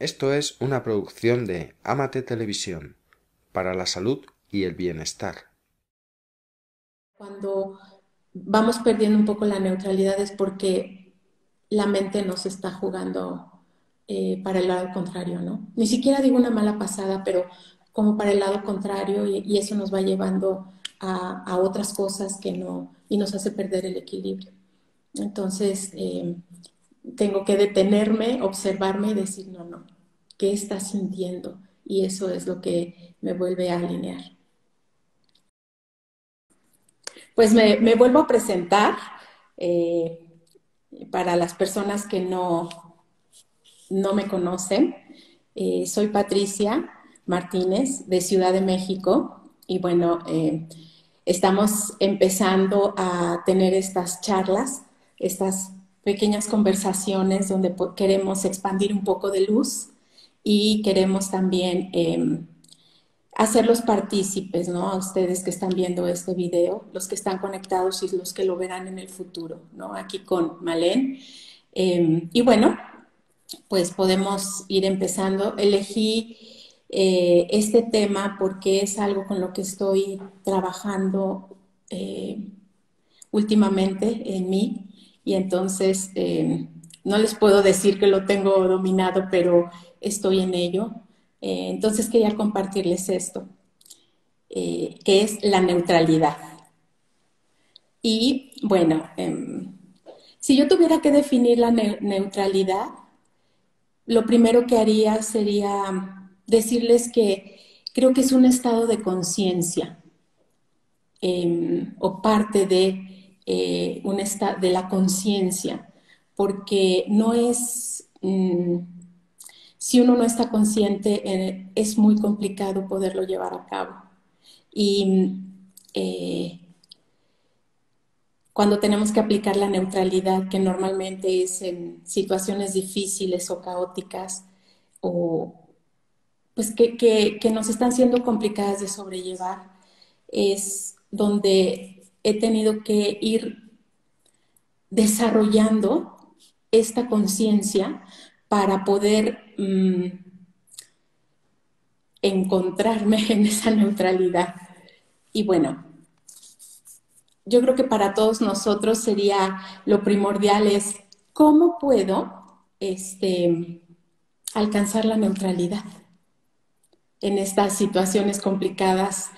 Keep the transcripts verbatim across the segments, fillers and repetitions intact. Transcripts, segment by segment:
Esto es una producción de Amate Televisión, para la salud y el bienestar. Cuando vamos perdiendo un poco la neutralidad es porque la mente nos está jugando eh, para el lado contrario, ¿no? Ni siquiera digo una mala pasada, pero como para el lado contrario y, y eso nos va llevando a, a otras cosas que no, y nos hace perder el equilibrio. Entonces, eh, tengo que detenerme, observarme y decir, no, no, ¿qué estás sintiendo? Y eso es lo que me vuelve a alinear. Pues me, me vuelvo a presentar eh, para las personas que no, no me conocen. Eh, soy Patricia Martínez de Ciudad de México y bueno, eh, estamos empezando a tener estas charlas, estas pequeñas conversaciones donde queremos expandir un poco de luz y queremos también eh, hacerlos partícipes, ¿no? A ustedes que están viendo este video, los que están conectados y los que lo verán en el futuro, ¿no? Aquí con Malén. Eh, y bueno, pues podemos ir empezando. Elegí eh, este tema porque es algo con lo que estoy trabajando eh, últimamente en mí. Y entonces, eh, no les puedo decir que lo tengo dominado, pero estoy en ello. Eh, entonces, quería compartirles esto, eh, que es la neutralidad. Y, bueno, eh, si yo tuviera que definir la ne- neutralidad, lo primero que haría sería decirles que creo que es un estado de conciencia eh, o parte de... Eh, un estado de la conciencia, porque no es, mmm, si uno no está consciente, eh, es muy complicado poderlo llevar a cabo. Y eh, cuando tenemos que aplicar la neutralidad, que normalmente es en situaciones difíciles o caóticas, o pues que, que, que nos están siendo complicadas de sobrellevar, es donde he tenido que ir desarrollando esta conciencia para poder mmm, encontrarme en esa neutralidad. Y bueno, yo creo que para todos nosotros sería lo primordial es cómo puedo este, alcanzar la neutralidad en estas situaciones complicadas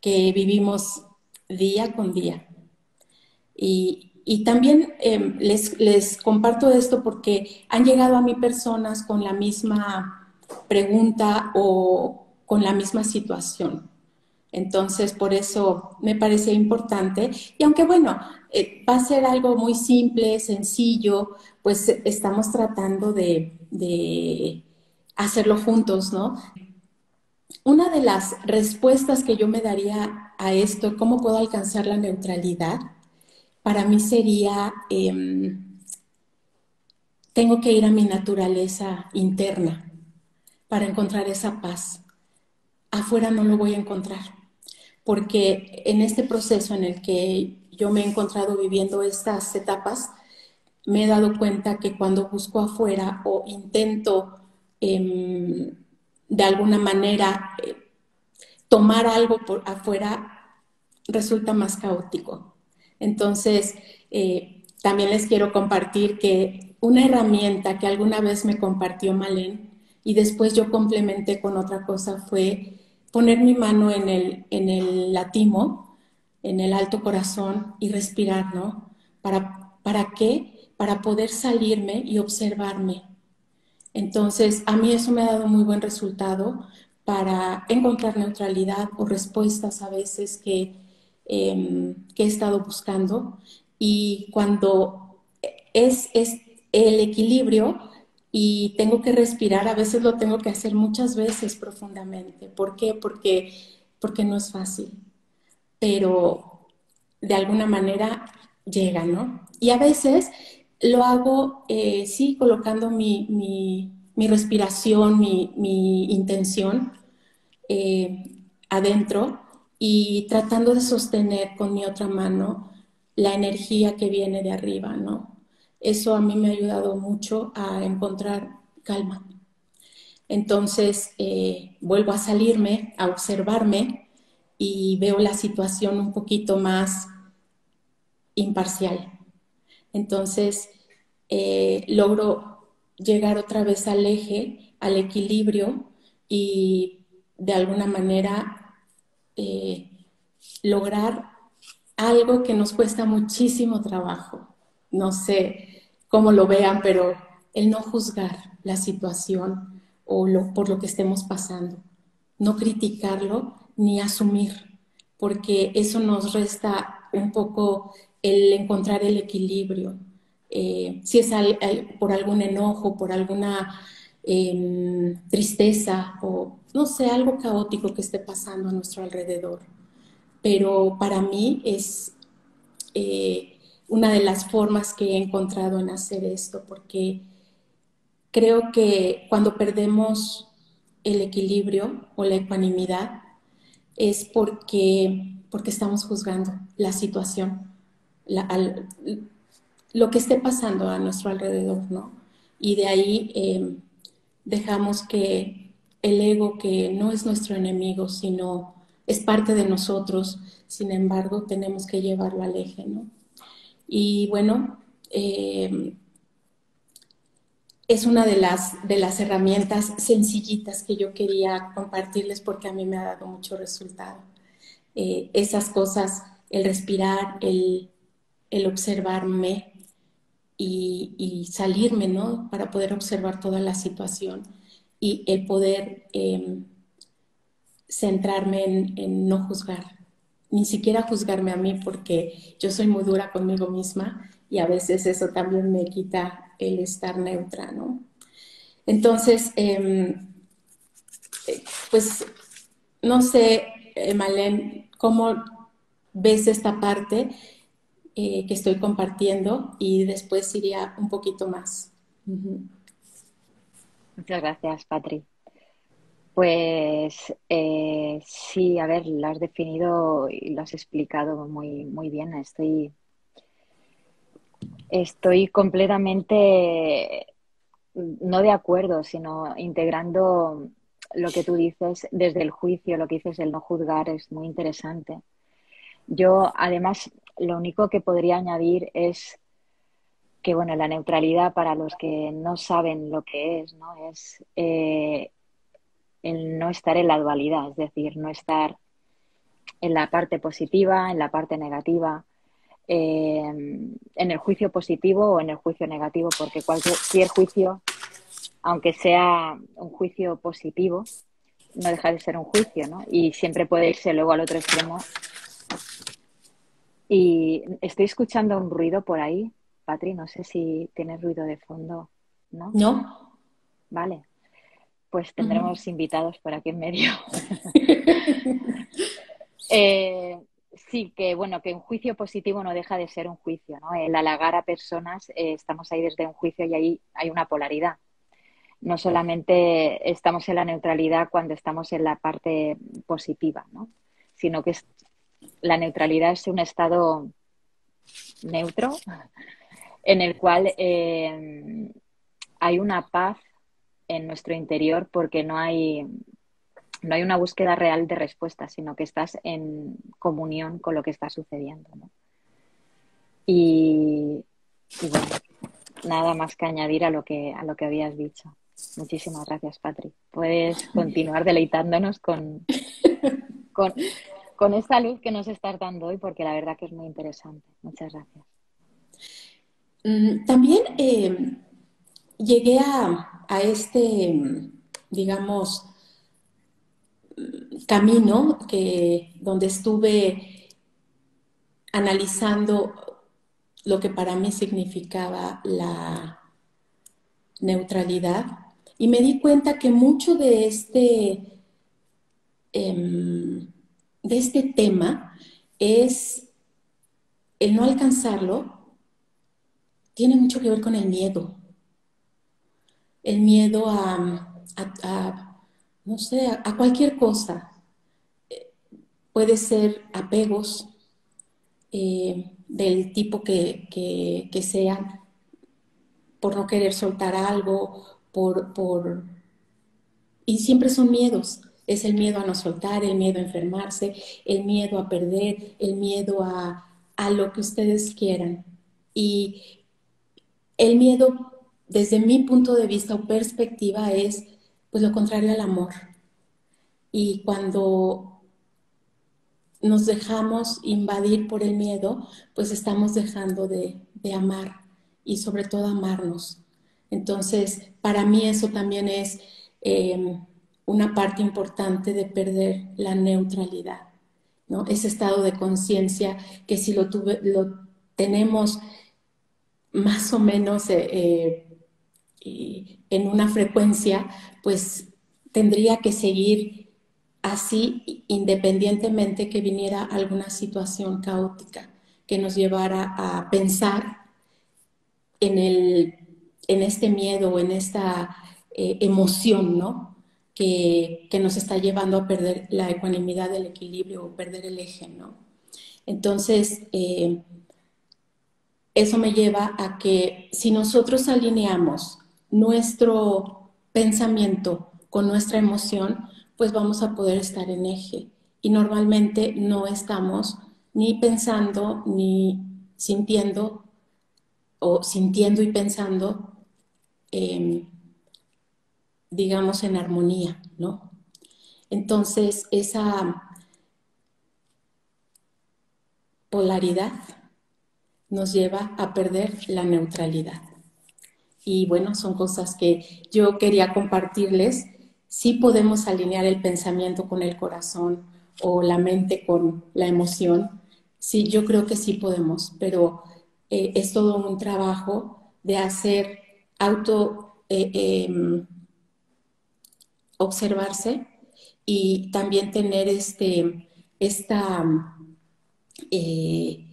que vivimos día con día. Y, y también eh, les, les comparto esto porque han llegado a mí personas con la misma pregunta o con la misma situación. Entonces, por eso me parece importante. Y aunque, bueno, eh, va a ser algo muy simple, sencillo, pues estamos tratando de, de hacerlo juntos, ¿no? Una de las respuestas que yo me daría a esto, ¿cómo puedo alcanzar la neutralidad? Para mí sería, eh, tengo que ir a mi naturaleza interna para encontrar esa paz. Afuera no lo voy a encontrar, porque en este proceso en el que yo me he encontrado viviendo estas etapas, me he dado cuenta que cuando busco afuera o intento eh, de alguna manera... Eh, tomar algo por afuera resulta más caótico. Entonces, eh, también les quiero compartir que una herramienta que alguna vez me compartió Malén y después yo complementé con otra cosa fue poner mi mano en el, en el latimo, en el alto corazón y respirar, ¿no? ¿Para, ¿Para qué? Para poder salirme y observarme. Entonces, a mí eso me ha dado muy buen resultado para encontrar neutralidad o respuestas a veces que, eh, que he estado buscando. Y cuando es, es el equilibrio y tengo que respirar, a veces lo tengo que hacer muchas veces profundamente. ¿Por qué? Porque, porque no es fácil. Pero de alguna manera llega, ¿no? Y a veces lo hago, eh, sí, colocando mi... mi mi respiración, mi, mi intención eh, adentro y tratando de sostener con mi otra mano la energía que viene de arriba, ¿no? Eso a mí me ha ayudado mucho a encontrar calma. Entonces eh, vuelvo a salirme, a observarme y veo la situación un poquito más imparcial. Entonces eh, logro llegar otra vez al eje, al equilibrio y de alguna manera eh, lograr algo que nos cuesta muchísimo trabajo. No sé cómo lo vean, pero el no juzgar la situación o lo, por lo que estemos pasando. No criticarlo ni asumir, porque eso nos resta un poco el encontrar el equilibrio. Eh, si es al, al, por algún enojo, por alguna eh, tristeza o, no sé, algo caótico que esté pasando a nuestro alrededor. Pero para mí es eh, una de las formas que he encontrado en hacer esto, porque creo que cuando perdemos el equilibrio o la ecuanimidad es porque, porque estamos juzgando la situación, la, al, lo que esté pasando a nuestro alrededor, ¿no? Y de ahí eh, dejamos que el ego, que no es nuestro enemigo, sino es parte de nosotros, sin embargo, tenemos que llevarlo al eje, ¿no? Y bueno, eh, es una de las, de las herramientas sencillitas que yo quería compartirles porque a mí me ha dado mucho resultado. Eh, esas cosas, el respirar, el, el observarme y, y salirme, ¿no? Para poder observar toda la situación y el poder eh, centrarme en, en no juzgar. Ni siquiera juzgarme a mí porque yo soy muy dura conmigo misma y a veces eso también me quita el estar neutra, ¿no? Entonces, eh, pues, no sé, Malén, ¿cómo ves esta parte eh, que estoy compartiendo? Y después iría un poquito más. Uh-huh. Muchas gracias, Patri. Pues, eh, sí, a ver, lo has definido y lo has explicado muy, muy bien. Estoy... Estoy completamente, no de acuerdo, sino integrando lo que tú dices desde el juicio, lo que dices del no juzgar es muy interesante. Yo, además, lo único que podría añadir es que, bueno, la neutralidad, para los que no saben lo que es, ¿no? Es eh, el no estar en la dualidad, es decir, no estar en la parte positiva, en la parte negativa, Eh, en el juicio positivo o en el juicio negativo, porque cualquier juicio, aunque sea un juicio positivo, no deja de ser un juicio, ¿no? Y siempre puede irse luego al otro extremo. Y estoy escuchando un ruido por ahí, Patri, no sé si tienes ruido de fondo, ¿no? No. Vale, pues tendremos uh-huh. invitados por aquí en medio. eh, Sí, que bueno, que un juicio positivo no deja de ser un juicio, ¿no? El halagar a personas, eh, estamos ahí desde un juicio y ahí hay una polaridad. No solamente estamos en la neutralidad cuando estamos en la parte positiva, ¿no? Sino que es, la neutralidad es un estado neutro en el cual eh, hay una paz en nuestro interior porque no hay... No hay una búsqueda real de respuesta, sino que estás en comunión con lo que está sucediendo, ¿no? Y, y bueno, nada más que añadir a lo que, a lo que habías dicho. Muchísimas gracias, Patri. Puedes continuar deleitándonos con, con, con esta luz que nos estás dando hoy, porque la verdad que es muy interesante. Muchas gracias. También eh, llegué a, a este, digamos... camino que, donde estuve analizando lo que para mí significaba la neutralidad y me di cuenta que mucho de este, eh, de este tema es el no alcanzarlo, tiene mucho que ver con el miedo. El miedo a... a, a no sé, a cualquier cosa. Eh, puede ser apegos eh, del tipo que, que, que sean, por no querer soltar algo, por, por Y siempre son miedos. Es el miedo a no soltar, el miedo a enfermarse, el miedo a perder, el miedo a, a lo que ustedes quieran. Y el miedo, desde mi punto de vista o perspectiva, es pues lo contrario al amor. Y cuando nos dejamos invadir por el miedo, pues estamos dejando de, de amar y sobre todo amarnos. Entonces, para mí eso también es eh, una parte importante de perder la neutralidad, ¿no? Ese estado de conciencia que si lo, tuve, lo tenemos más o menos eh, eh, en una frecuencia, pues tendría que seguir así independientemente que viniera alguna situación caótica que nos llevara a pensar en, el, en este miedo o en esta eh, emoción, ¿no? Que, que nos está llevando a perder la ecuanimidad, el equilibrio o perder el eje, ¿no? Entonces, eh, eso me lleva a que si nosotros alineamos nuestro pensamiento con nuestra emoción, pues vamos a poder estar en eje. Y normalmente no estamos ni pensando ni sintiendo, o sintiendo y pensando, eh, digamos, en armonía, ¿no? Entonces, esa polaridad nos lleva a perder la neutralidad. Y bueno, son cosas que yo quería compartirles. Sí podemos alinear el pensamiento con el corazón o la mente con la emoción. Sí, yo creo que sí podemos, pero eh, es todo un trabajo de hacer auto, eh, eh, observarse y también tener este, esta... Eh,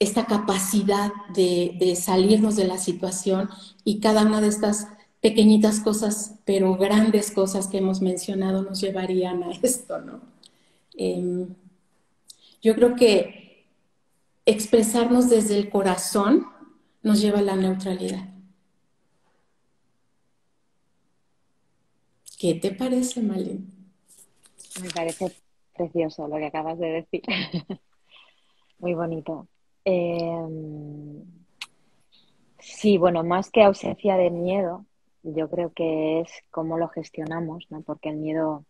esta capacidad de, de salirnos de la situación y cada una de estas pequeñitas cosas, pero grandes cosas que hemos mencionado nos llevarían a esto, ¿no? Eh, yo creo que expresarnos desde el corazón nos lleva a la neutralidad. ¿Qué te parece, Malén? Me parece precioso lo que acabas de decir. Muy bonito. Eh, sí, bueno, más que ausencia de miedo, yo creo que es cómo lo gestionamos, ¿no? Porque el miedo,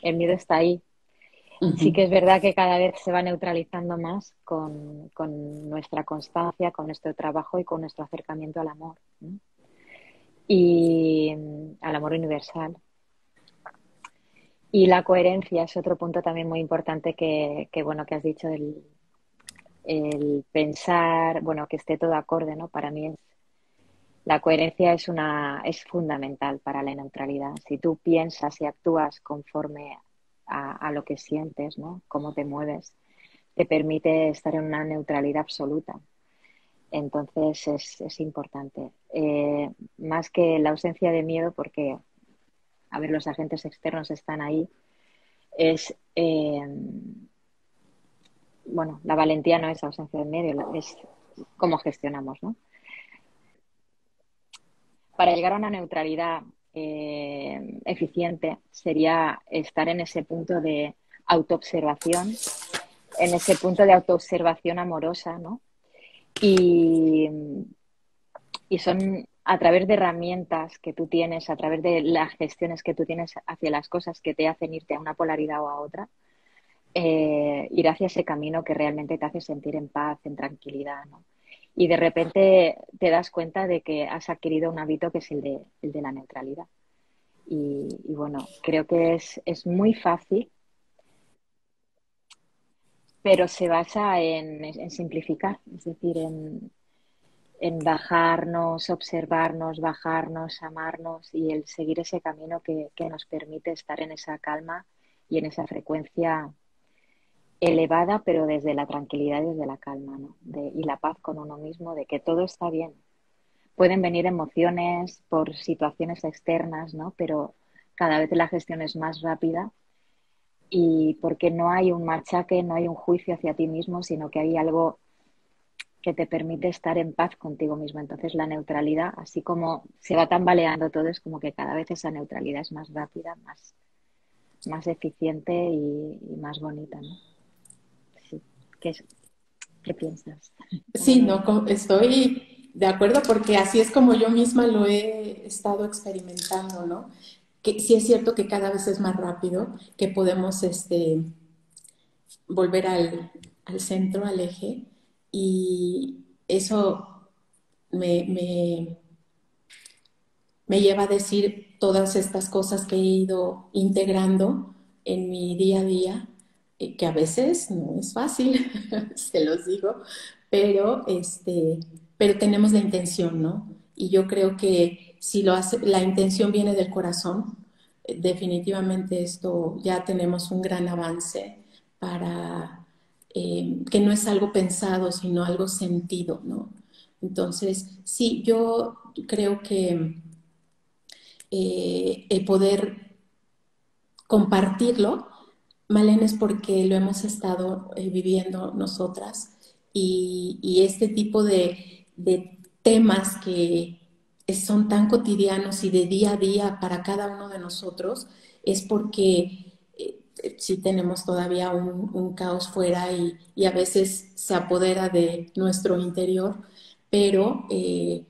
el miedo está ahí. Uh-huh. Sí que es verdad que cada vez se va neutralizando más con, con nuestra constancia, con nuestro trabajo y con nuestro acercamiento al amor, ¿no? Y al amor universal. Y la coherencia es otro punto también muy importante que, que bueno, que has dicho del... el pensar, bueno, que esté todo acorde, ¿no? Para mí es, la coherencia es una es fundamental para la neutralidad. Si tú piensas y actúas conforme a, a lo que sientes, ¿no? Cómo te mueves, te permite estar en una neutralidad absoluta. Entonces es, es importante. Eh, más que la ausencia de miedo, porque, a ver, los agentes externos están ahí, es... Eh, bueno, la valentía no es ausencia de miedo, es cómo gestionamos, ¿no? Para llegar a una neutralidad eh, eficiente sería estar en ese punto de autoobservación, en ese punto de autoobservación amorosa, ¿no? Y, y son a través de herramientas que tú tienes, a través de las gestiones que tú tienes hacia las cosas que te hacen irte a una polaridad o a otra, Eh, ir hacia ese camino que realmente te hace sentir en paz, en tranquilidad, ¿no? Y de repente te das cuenta de que has adquirido un hábito que es el de, el de la neutralidad. Y, y bueno, creo que es, es muy fácil, pero se basa en, en simplificar, es decir, en, en bajarnos, observarnos, bajarnos, amarnos y el seguir ese camino que, que nos permite estar en esa calma y en esa frecuencia elevada, pero desde la tranquilidad y desde la calma, ¿no? De, y la paz con uno mismo, de que todo está bien. Pueden venir emociones por situaciones externas, ¿no? Pero cada vez la gestión es más rápida y porque no hay un machaque, no hay un juicio hacia ti mismo, sino que hay algo que te permite estar en paz contigo mismo. Entonces la neutralidad, así como se va tambaleando todo, es como que cada vez esa neutralidad es más rápida, más, más eficiente y, y más bonita, ¿no? Sí. ¿Qué, qué piensas? Sí, no, estoy de acuerdo porque así es como yo misma lo he estado experimentando, ¿no? Que sí es cierto que cada vez es más rápido, que podemos este, volver al, al centro, al eje. Y eso me, me, me lleva a decir todas estas cosas que he ido integrando en mi día a día, que a veces no es fácil, se los digo, pero, este, pero tenemos la intención, ¿no? Y yo creo que si lo hace, la intención viene del corazón, definitivamente esto ya tenemos un gran avance para... Eh, que no es algo pensado, sino algo sentido, ¿no? Entonces, sí, yo creo que eh, el poder compartirlo, Malén, es porque lo hemos estado eh, viviendo nosotras y, y este tipo de, de temas que son tan cotidianos y de día a día para cada uno de nosotros es porque... sí tenemos todavía un, un caos fuera y, y a veces se apodera de nuestro interior, pero eh,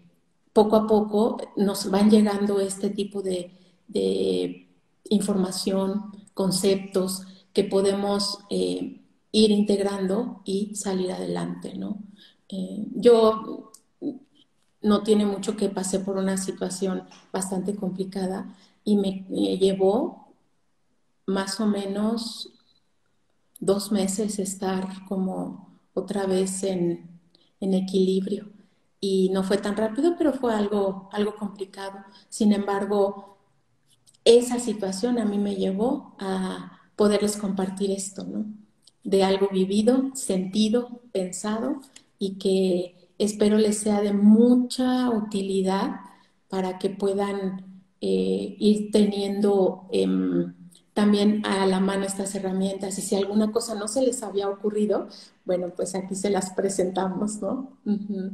poco a poco nos van llegando este tipo de, de información, conceptos que podemos eh, ir integrando y salir adelante, ¿no? Eh, yo no tiene mucho que pasé por una situación bastante complicada y me, me llevó... más o menos dos meses estar como otra vez en, en equilibrio. Y no fue tan rápido, pero fue algo, algo complicado. Sin embargo, esa situación a mí me llevó a poderles compartir esto, ¿no? De algo vivido, sentido, pensado, y que espero les sea de mucha utilidad para que puedan eh, ir teniendo... Eh, también a la mano estas herramientas y si alguna cosa no se les había ocurrido, bueno, pues aquí se las presentamos, ¿no? Uh-huh.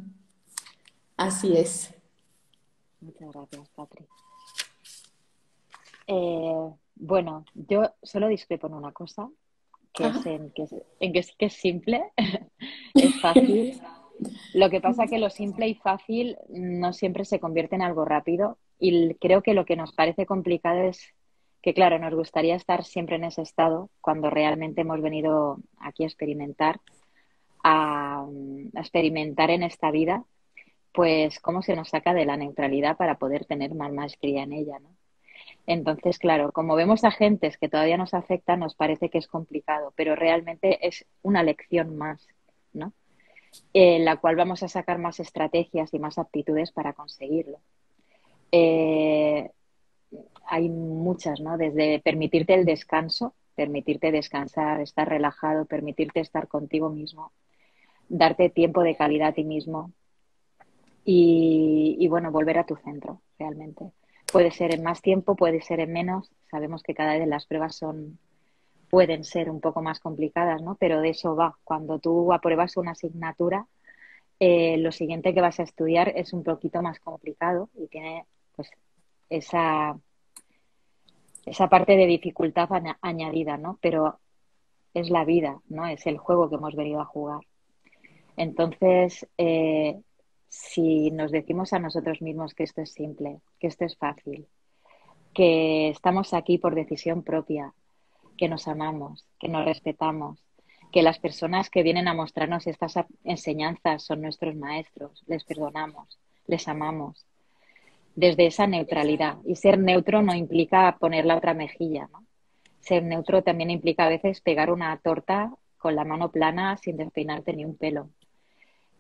Así es. Muchas gracias, Patri. Eh, bueno, yo solo discrepo en una cosa, que, es en que, es, en que, es, que es simple, es fácil. Lo que pasa es que lo simple y fácil no siempre se convierte en algo rápido y creo que lo que nos parece complicado es que claro, nos gustaría estar siempre en ese estado cuando realmente hemos venido aquí a experimentar, a, a experimentar en esta vida, pues cómo se nos saca de la neutralidad para poder tener más maestría en ella, ¿no? Entonces, claro, como vemos agentes que todavía nos afectan, nos parece que es complicado, pero realmente es una lección más, ¿no? En la cual vamos a sacar más estrategias y más aptitudes para conseguirlo. Eh... Hay muchas, ¿no? Desde permitirte el descanso, permitirte descansar, estar relajado, permitirte estar contigo mismo, darte tiempo de calidad a ti mismo y, y bueno, volver a tu centro realmente. Puede ser en más tiempo, puede ser en menos. Sabemos que cada vez las pruebas son, pueden ser un poco más complicadas, ¿no? Pero de eso va. Cuando tú apruebas una asignatura, eh, lo siguiente que vas a estudiar es un poquito más complicado y tiene, pues, esa... esa parte de dificultad añadida, ¿no? Pero es la vida, ¿no? Es el juego que hemos venido a jugar. Entonces, eh, si nos decimos a nosotros mismos que esto es simple, que esto es fácil, que estamos aquí por decisión propia, que nos amamos, que nos respetamos, que las personas que vienen a mostrarnos estas enseñanzas son nuestros maestros, les perdonamos, les amamos, desde esa neutralidad. Y ser neutro no implica poner la otra mejilla, ¿no? Ser neutro también implica a veces pegar una torta con la mano plana sin despeinarte ni un pelo.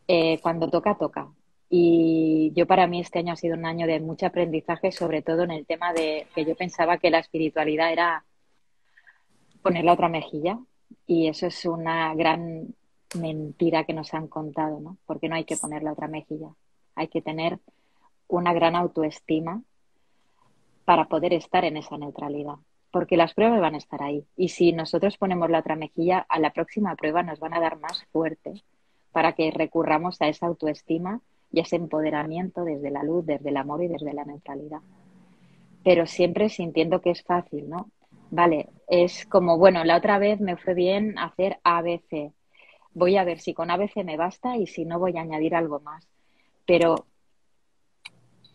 Eh, cuando toca, toca. Y yo para mí este año ha sido un año de mucho aprendizaje, sobre todo en el tema de que yo pensaba que la espiritualidad era poner la otra mejilla. Y eso es una gran mentira que nos han contado, ¿no? Porque no hay que poner la otra mejilla. Hay que tener una gran autoestima para poder estar en esa neutralidad, porque las pruebas van a estar ahí y si nosotros ponemos la otra mejilla, a la próxima prueba nos van a dar más fuerte para que recurramos a esa autoestima y a ese empoderamiento desde la luz, desde el amor y desde la neutralidad. Pero siempre sintiendo que es fácil, ¿no? Vale, es como, bueno, la otra vez me fue bien hacer A B C. Voy a ver si con A B C me basta y si no voy a añadir algo más. Pero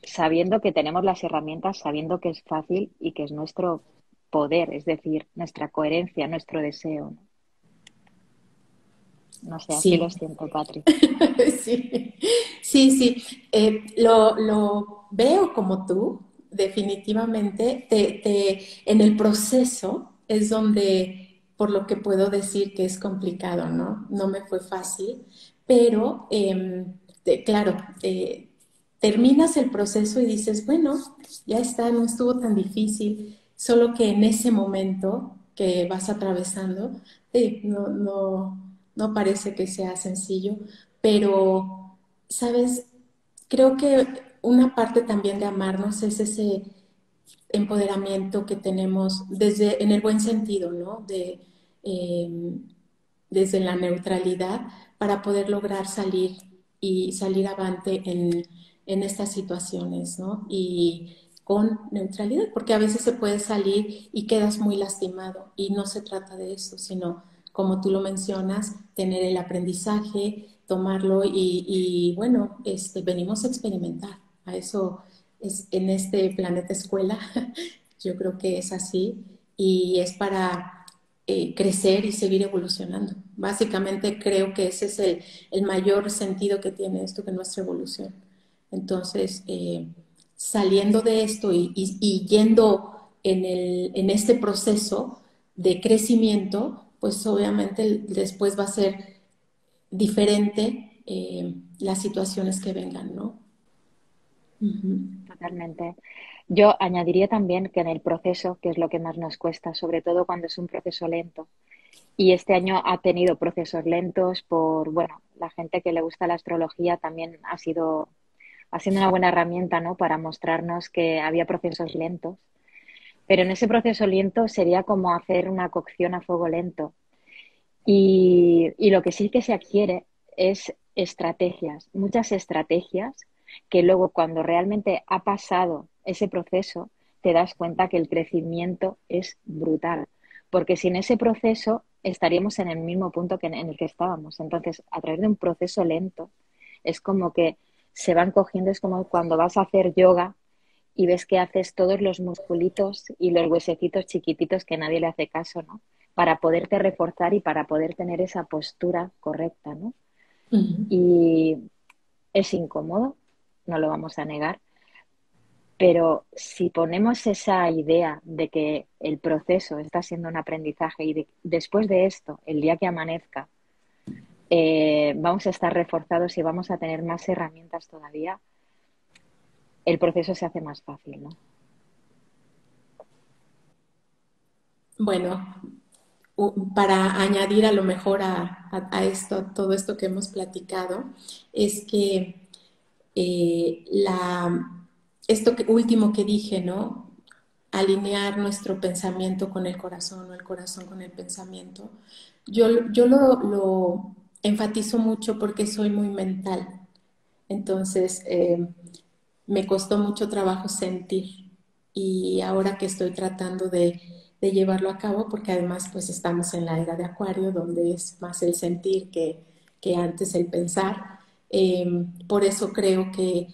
sabiendo que tenemos las herramientas, sabiendo que es fácil y que es nuestro poder, es decir, nuestra coherencia, nuestro deseo. No sé, así lo siento, Patri. Sí, sí, sí. Eh, lo, lo veo como tú, definitivamente. Te, te, en el proceso es donde, por lo que puedo decir que es complicado, ¿no? No me fue fácil, pero, eh, te, claro, eh, terminas el proceso y dices, bueno, ya está, no estuvo tan difícil, solo que en ese momento que vas atravesando, eh, no... no No parece que sea sencillo, pero, ¿sabes? Creo que una parte también de amarnos es ese empoderamiento que tenemos desde, en el buen sentido, ¿no? De, eh, desde la neutralidad para poder lograr salir y salir avante en, en estas situaciones, ¿no? Y con neutralidad, porque a veces se puede salir y quedas muy lastimado y no se trata de eso, sino, como tú lo mencionas, tener el aprendizaje, tomarlo y, y bueno, este, venimos a experimentar. A eso es, en este planeta escuela, yo creo que es así y es para eh, crecer y seguir evolucionando. Básicamente creo que ese es el, el mayor sentido que tiene esto, que nuestra evolución. Entonces, eh, saliendo de esto y, y, y yendo en, el, en este proceso de crecimiento, pues obviamente después va a ser diferente eh, las situaciones que vengan, ¿no? Uh-huh. Totalmente. Yo añadiría también que en el proceso, que es lo que más nos cuesta, sobre todo cuando es un proceso lento, y este año ha tenido procesos lentos por, bueno, la gente que le gusta la astrología también ha sido, ha sido una buena herramienta, ¿no? Para mostrarnos que había procesos lentos. Pero en ese proceso lento sería como hacer una cocción a fuego lento. Y, y lo que sí que se adquiere es estrategias, muchas estrategias que luego cuando realmente ha pasado ese proceso te das cuenta que el crecimiento es brutal. Porque sin ese proceso estaríamos en el mismo punto que en, en el que estábamos. Entonces, a través de un proceso lento es como que se van cogiendo, es como cuando vas a hacer yoga y ves que haces todos los musculitos y los huesecitos chiquititos que nadie le hace caso, ¿no? Para poderte reforzar y para poder tener esa postura correcta, ¿no? Uh-huh. Y es incómodo, no lo vamos a negar, pero si ponemos esa idea de que el proceso está siendo un aprendizaje y de, después de esto, el día que amanezca, eh, vamos a estar reforzados y vamos a tener más herramientas todavía, el proceso se hace más fácil, ¿no? Bueno, para añadir a lo mejor a, a, a esto, todo esto que hemos platicado, es que eh, la, esto que, último que dije, ¿no? Alinear nuestro pensamiento con el corazón o el corazón con el pensamiento. Yo, yo lo, lo enfatizo mucho porque soy muy mental. Entonces, eh, me costó mucho trabajo sentir y ahora que estoy tratando de, de llevarlo a cabo, porque además pues estamos en la era de Acuario, donde es más el sentir que, que antes el pensar, eh, por eso creo que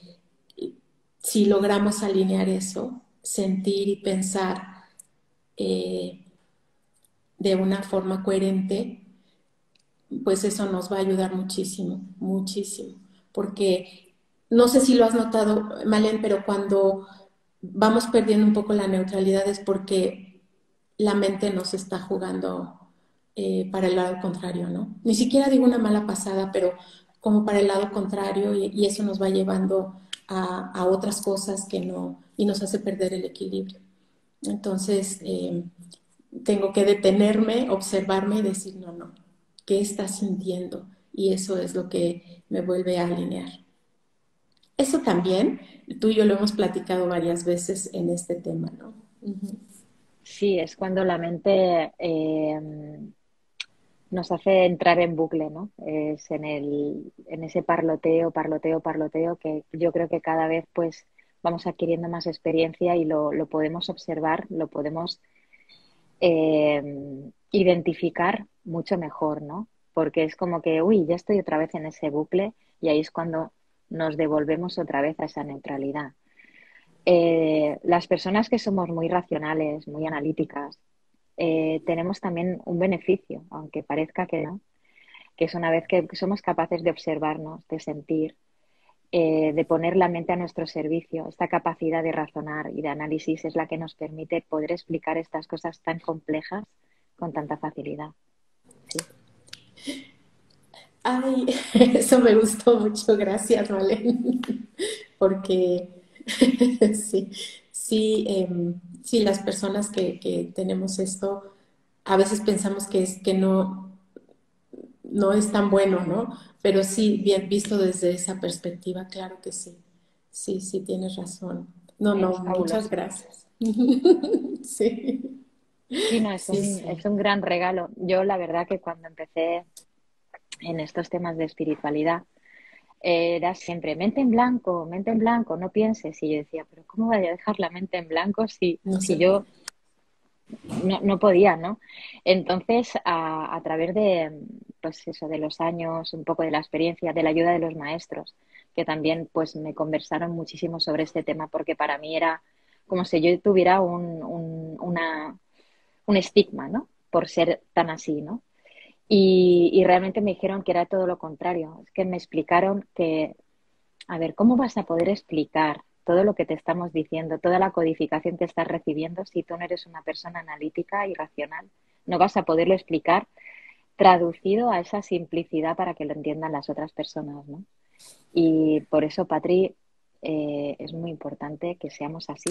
si logramos alinear eso, sentir y pensar eh, de una forma coherente, pues eso nos va a ayudar muchísimo, muchísimo, porque no sé si lo has notado, Malén, pero cuando vamos perdiendo un poco la neutralidad es porque la mente nos está jugando eh, para el lado contrario, ¿no? Ni siquiera digo una mala pasada, pero como para el lado contrario y, y eso nos va llevando a, a otras cosas que no, y nos hace perder el equilibrio. Entonces, eh, tengo que detenerme, observarme y decir, no, no, ¿qué estás sintiendo? Y eso es lo que me vuelve a alinear. Eso también, tú y yo lo hemos platicado varias veces en este tema, ¿no? Uh-huh. Sí, es cuando la mente eh, nos hace entrar en bucle, ¿no? Es en, el, en ese parloteo, parloteo, parloteo, que yo creo que cada vez pues vamos adquiriendo más experiencia y lo, lo podemos observar, lo podemos eh, identificar mucho mejor, ¿no? Porque es como que, uy, ya estoy otra vez en ese bucle, y ahí es cuando nos devolvemos otra vez a esa neutralidad. Eh, las personas que somos muy racionales, muy analíticas, Eh, tenemos también un beneficio, aunque parezca que no, que es una vez que somos capaces de observarnos, de sentir, eh, de poner la mente a nuestro servicio. Esta capacidad de razonar y de análisis es la que nos permite poder explicar estas cosas tan complejas con tanta facilidad. Sí. Ay, eso me gustó mucho, gracias, Malén, porque sí, sí, eh, sí, las personas que, que tenemos esto, a veces pensamos que es que no, no es tan bueno, ¿no? Pero sí, bien visto desde esa perspectiva, claro que sí. Sí, sí, tienes razón. No, no, muchas gracias. Sí. Sí, no, es, un, sí, sí. es un gran regalo. Yo la verdad que cuando empecé en estos temas de espiritualidad, era siempre mente en blanco, mente en blanco, no pienses. Y yo decía, pero ¿cómo voy a dejar la mente en blanco si, no sé. si yo no, no podía, ¿no? Entonces, a, a través de, pues eso, de los años, un poco de la experiencia, de la ayuda de los maestros, que también pues me conversaron muchísimo sobre este tema, porque para mí era como si yo tuviera un, un, una, un estigma, ¿no? Por ser tan así, ¿no? Y, y realmente me dijeron que era todo lo contrario. Es que me explicaron que, a ver, ¿cómo vas a poder explicar todo lo que te estamos diciendo, toda la codificación que estás recibiendo si tú no eres una persona analítica y racional? No vas a poderlo explicar traducido a esa simplicidad para que lo entiendan las otras personas, ¿no? Y por eso, Patri, eh, es muy importante que seamos así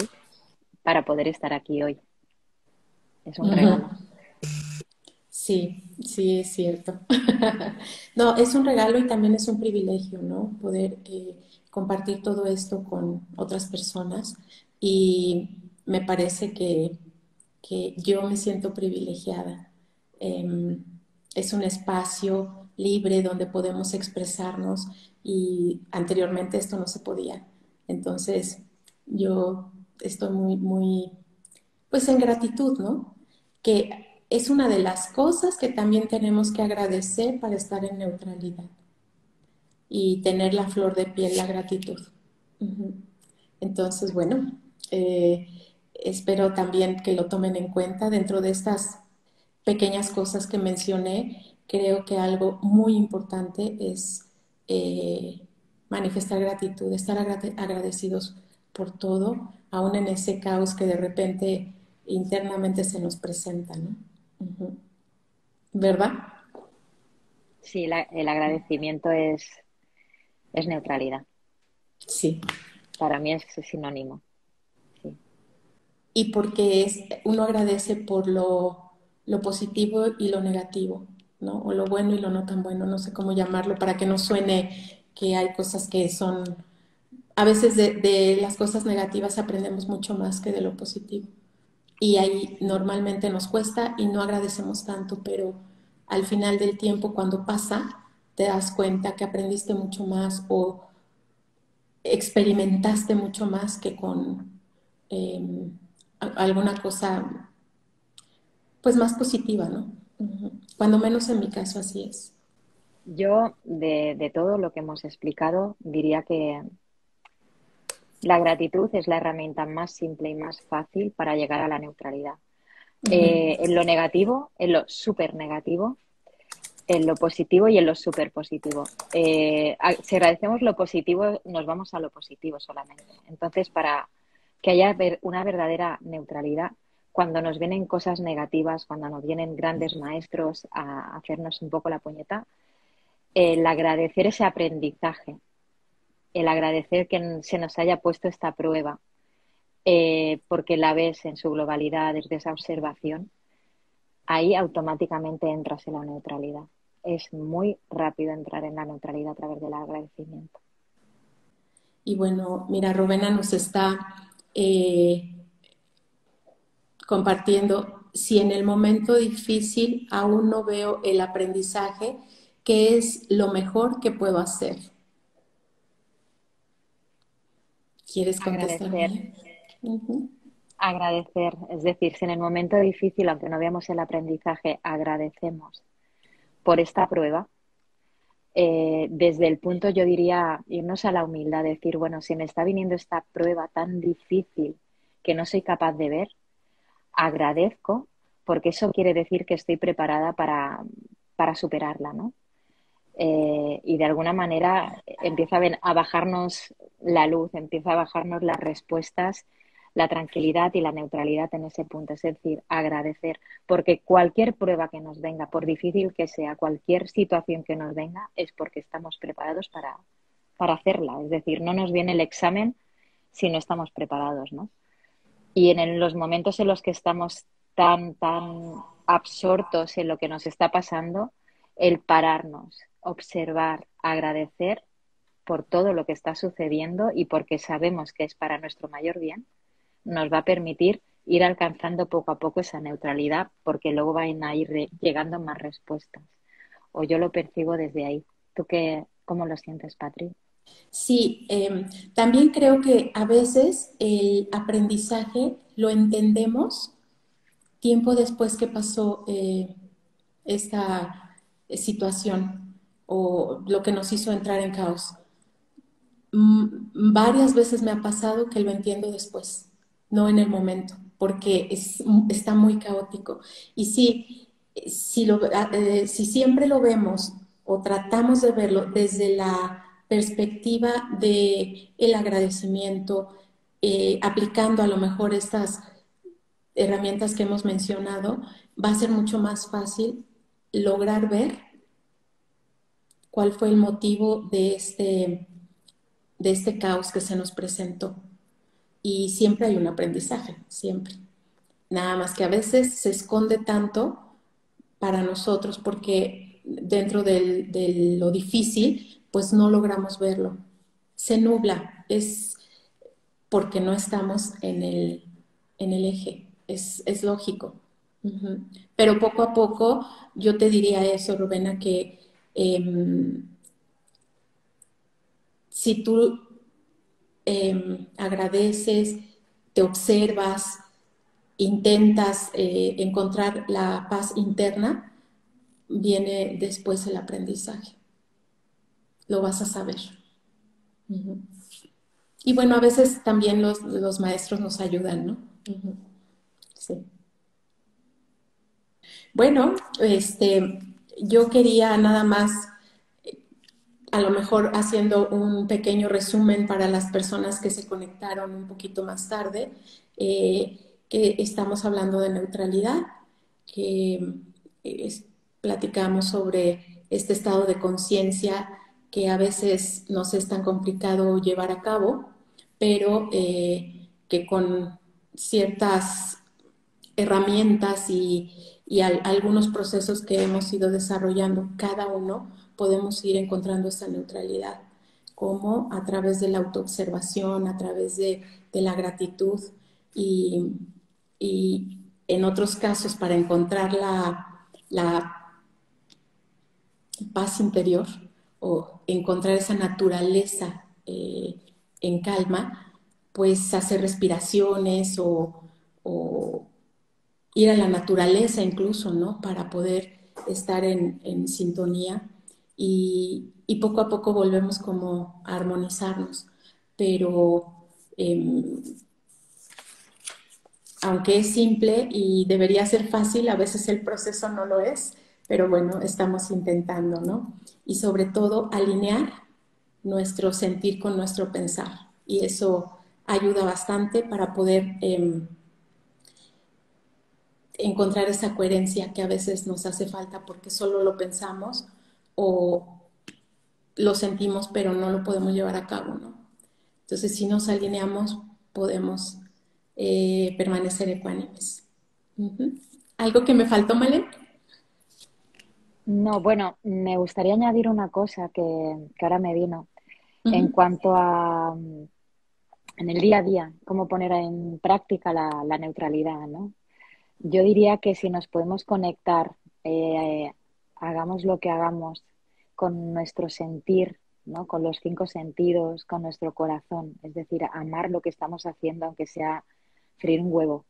para poder estar aquí hoy. Es un regalo. Sí, sí, es cierto. No, es un regalo y también es un privilegio, ¿no? Poder eh, compartir todo esto con otras personas, y me parece que, que yo me siento privilegiada. Eh, es un espacio libre donde podemos expresarnos, y anteriormente esto no se podía. Entonces yo estoy muy, muy, pues en gratitud, ¿no? Que es una de las cosas que también tenemos que agradecer para estar en neutralidad y tener la flor de piel, la gratitud. Entonces, bueno, eh, espero también que lo tomen en cuenta dentro de estas pequeñas cosas que mencioné. Creo que algo muy importante es eh, manifestar gratitud, estar agradecidos por todo, aún en ese caos que de repente internamente se nos presenta, ¿no? Uh-huh. ¿Verdad? Sí, la, el agradecimiento es, es neutralidad. Sí. Para mí es sinónimo. Sí. Y porque es, uno agradece por lo, lo positivo y lo negativo, ¿no? O lo bueno y lo no tan bueno, no sé cómo llamarlo, para que no suene que hay cosas que son... A veces de, de las cosas negativas aprendemos mucho más que de lo positivo. Y ahí normalmente nos cuesta y no agradecemos tanto, pero al final del tiempo, cuando pasa, te das cuenta que aprendiste mucho más o experimentaste mucho más que con eh, alguna cosa pues más positiva, ¿no? Cuando menos en mi caso así es. Yo, de, de todo lo que hemos explicado, diría que la gratitud es la herramienta más simple y más fácil para llegar a la neutralidad. Uh-huh. Eh, en lo negativo, en lo súper negativo, en lo positivo y en lo súper positivo. Eh, si agradecemos lo positivo, nos vamos a lo positivo solamente. Entonces, para que haya una verdadera neutralidad, cuando nos vienen cosas negativas, cuando nos vienen grandes maestros a hacernos un poco la puñeta, el agradecer ese aprendizaje, el agradecer que se nos haya puesto esta prueba, eh, porque la ves en su globalidad desde esa observación, ahí automáticamente entras en la neutralidad. Es muy rápido entrar en la neutralidad a través del agradecimiento. Y bueno, mira, Rubena nos está eh, compartiendo si en el momento difícil aún no veo el aprendizaje, ¿qué es lo mejor que puedo hacer? ¿Quieres contestar? Agradecer. Uh-huh. Agradecer, es decir, si en el momento difícil, aunque no veamos el aprendizaje, agradecemos por esta prueba, eh, desde el punto, yo diría, irnos a la humildad, decir, bueno, si me está viniendo esta prueba tan difícil que no soy capaz de ver, agradezco, porque eso quiere decir que estoy preparada para, para superarla, ¿no? Eh, y de alguna manera empieza a, ver, a bajarnos la luz, empieza a bajarnos las respuestas, la tranquilidad y la neutralidad en ese punto, es decir, agradecer, porque cualquier prueba que nos venga, por difícil que sea, cualquier situación que nos venga, es porque estamos preparados para, para hacerla, es decir, no nos viene el examen si no estamos preparados, ¿no? Y en los momentos en los que estamos tan, tan absortos en lo que nos está pasando, el pararnos, observar, agradecer por todo lo que está sucediendo y porque sabemos que es para nuestro mayor bien, nos va a permitir ir alcanzando poco a poco esa neutralidad, porque luego van a ir llegando más respuestas. O yo lo percibo desde ahí. ¿Tú qué, cómo lo sientes, Patri? Sí, eh, también creo que a veces el aprendizaje lo entendemos tiempo después que pasó eh, esta situación o lo que nos hizo entrar en caos. Varias veces me ha pasado que lo entiendo después, no en el momento, porque es, está muy caótico. Y sí, si, lo, eh, si siempre lo vemos o tratamos de verlo desde la perspectiva del agradecimiento, eh, aplicando a lo mejor estas herramientas que hemos mencionado, va a ser mucho más fácil lograr ver cuál fue el motivo de este, de este caos que se nos presentó. Y siempre hay un aprendizaje, siempre. Nada más que a veces se esconde tanto para nosotros porque dentro del, de lo difícil, pues no logramos verlo. Se nubla, es porque no estamos en el, en el eje, es, es lógico. Uh-huh. Pero poco a poco, yo te diría eso, Rubena, que eh, si tú Eh, agradeces, te observas, intentas eh, encontrar la paz interna, viene después el aprendizaje. Lo vas a saber. Uh-huh. Y bueno, a veces también los, los maestros nos ayudan, ¿no? Uh-huh. Sí. Bueno, este, yo quería nada más, a lo mejor haciendo un pequeño resumen para las personas que se conectaron un poquito más tarde, eh, que estamos hablando de neutralidad, que es, platicamos sobre este estado de conciencia que a veces nos es tan complicado llevar a cabo, pero eh, que con ciertas herramientas y, y al, algunos procesos que hemos ido desarrollando cada uno, podemos ir encontrando esa neutralidad, como a través de la autoobservación, a través de, de la gratitud y, y en otros casos para encontrar la, la paz interior o encontrar esa naturaleza eh, en calma, pues hacer respiraciones o, o ir a la naturaleza incluso, ¿no? Para poder estar en, en sintonía. Y, y poco a poco volvemos como a armonizarnos, pero eh, aunque es simple y debería ser fácil, a veces el proceso no lo es, pero bueno, estamos intentando, ¿no? Y sobre todo alinear nuestro sentir con nuestro pensar, y eso ayuda bastante para poder eh, encontrar esa coherencia que a veces nos hace falta porque solo lo pensamos o lo sentimos pero no lo podemos llevar a cabo, ¿no? Entonces, si nos alineamos, podemos eh, permanecer ecuánimes. Uh-huh. ¿Algo que me faltó, Malén? No, bueno, me gustaría añadir una cosa que, que ahora me vino. Uh-huh. En cuanto a, en el día a día, cómo poner en práctica la, la neutralidad, ¿no? Yo diría que si nos podemos conectar, eh, hagamos lo que hagamos, con nuestro sentir, ¿no? Con los cinco sentidos, con nuestro corazón, es decir, amar lo que estamos haciendo, aunque sea freír un huevo.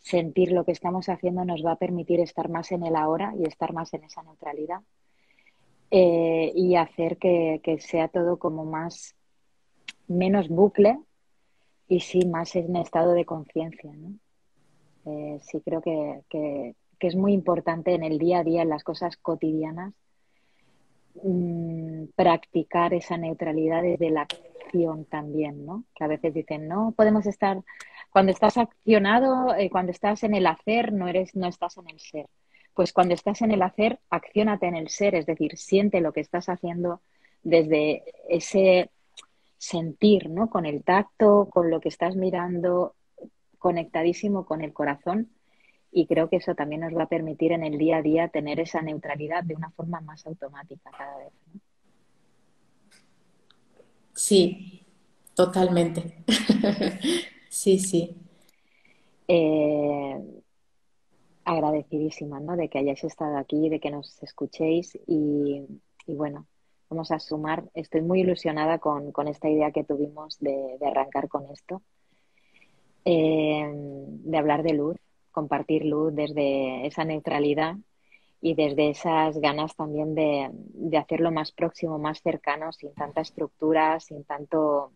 Sentir lo que estamos haciendo nos va a permitir estar más en el ahora y estar más en esa neutralidad, eh, y hacer que, que sea todo como más, menos bucle y sí más en estado de conciencia, ¿no? Eh, sí creo que, que, que es muy importante en el día a día, en las cosas cotidianas, mmm, practicar esa neutralidad desde la acción también, ¿no? Que a veces dicen, no podemos estar... Cuando estás accionado, eh, cuando estás en el hacer, no eres, no estás en el ser. Pues cuando estás en el hacer, acciónate en el ser, es decir, siente lo que estás haciendo desde ese sentir, ¿no? Con el tacto, con lo que estás mirando, conectadísimo con el corazón. Y creo que eso también nos va a permitir en el día a día tener esa neutralidad de una forma más automática cada vez, ¿no? Sí, totalmente. Sí, sí. Eh, agradecidísima, ¿no? De que hayáis estado aquí, de que nos escuchéis y, y bueno, vamos a sumar. Estoy muy ilusionada con, con esta idea que tuvimos de, de arrancar con esto, eh, de hablar de luz, compartir luz desde esa neutralidad y desde esas ganas también de, de hacerlo más próximo, más cercano, sin tanta estructura, sin tanto...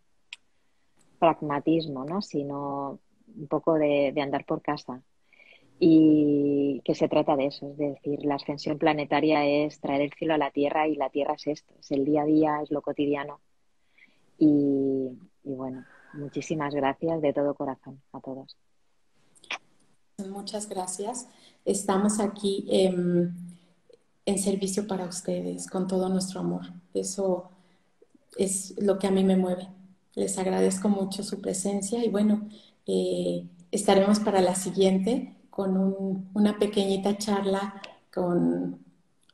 pragmatismo, ¿no? Sino un poco de, de andar por casa, y que se trata de eso, es decir, la ascensión planetaria es traer el cielo a la tierra, y la tierra es esto, es el día a día, es lo cotidiano, y, y bueno, muchísimas gracias de todo corazón a todos. Muchas gracias, estamos aquí eh, en servicio para ustedes con todo nuestro amor, eso es lo que a mí me mueve. Les agradezco mucho su presencia y bueno, eh, estaremos para la siguiente con un, una pequeñita charla con,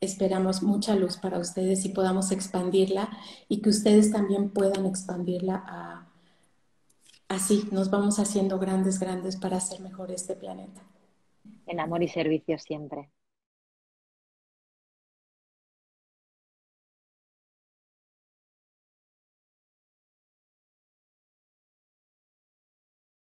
esperamos, mucha luz para ustedes y podamos expandirla y que ustedes también puedan expandirla a, así, nos vamos haciendo grandes, grandes para hacer mejor este planeta. En amor y servicio siempre.